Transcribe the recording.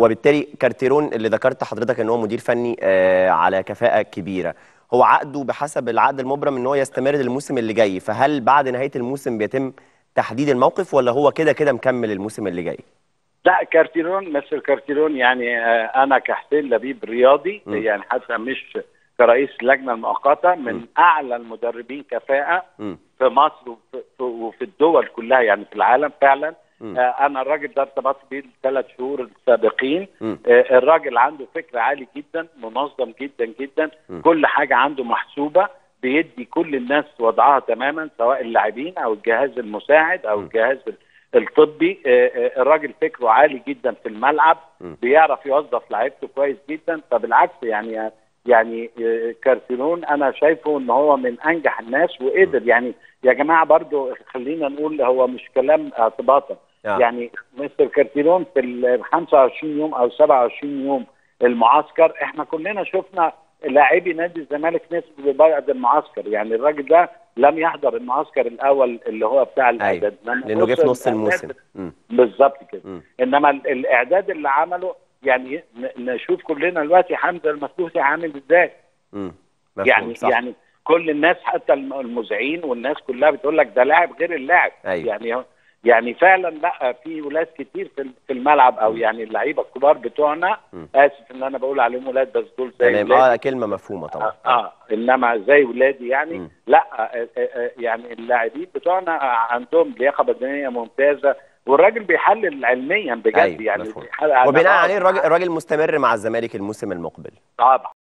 وبالتالي كارتيرون اللي ذكرت حضرتك ان هو مدير فني على كفاءة كبيرة، هو عقده بحسب العقد المبرم ان هو يستمر للموسم اللي جاي، فهل بعد نهاية الموسم بيتم تحديد الموقف ولا هو كده كده مكمل الموسم اللي جاي؟ لا كارتيرون مثل كارتيرون يعني انا كحسين لبيب رياضي يعني حتى مش كرئيس لجنة مؤقتة من اعلى المدربين كفاءة في مصر وفي الدول كلها يعني في العالم فعلا. انا الراجل ده ارتبطت بيه الثلاث شهور السابقين. الراجل عنده فكر عالي جدا، منظم جدا جدا، كل حاجه عنده محسوبه، بيدي كل الناس وضعها تماما سواء اللاعبين او الجهاز المساعد او الجهاز الطبي. الراجل فكره عالي جدا في الملعب، بيعرف يوظف لعيبته كويس جدا. فبالعكس يعني كارتيرون انا شايفه ان هو من انجح الناس وقدر يعني يا جماعه برضو خلينا نقول هو مش كلام اعتباطا يعني مستر كارتيرون في ال 25 يوم او 27 يوم المعسكر احنا كلنا شفنا لاعبي نادي الزمالك نسبوا بعد المعسكر، يعني الراجل ده لم يحضر المعسكر الاول اللي هو بتاع الاعداد لانه جه في نص الموسم بالظبط كده، انما الاعداد اللي عمله يعني نشوف كلنا دلوقتي حمزة المثلوثي عامل ازاي. يعني كل الناس حتى المذيعين والناس كلها بتقول لك ده لاعب غير اللاعب. أيوة. يعني فعلا لا في ولاد كتير في الملعب او يعني اللعيبه الكبار بتوعنا، اسف ان انا بقول عليهم ولاد بس دول زي ولادي. كلمه مفهومه طبعا. انما زي ولادي يعني لا يعني اللاعبين بتوعنا عندهم لياقه بدنيه ممتازه والراجل بيحلل علميا بجد. أيوة. يعني وبناء عليه الراجل مستمر مع الزمالك الموسم المقبل طبعا.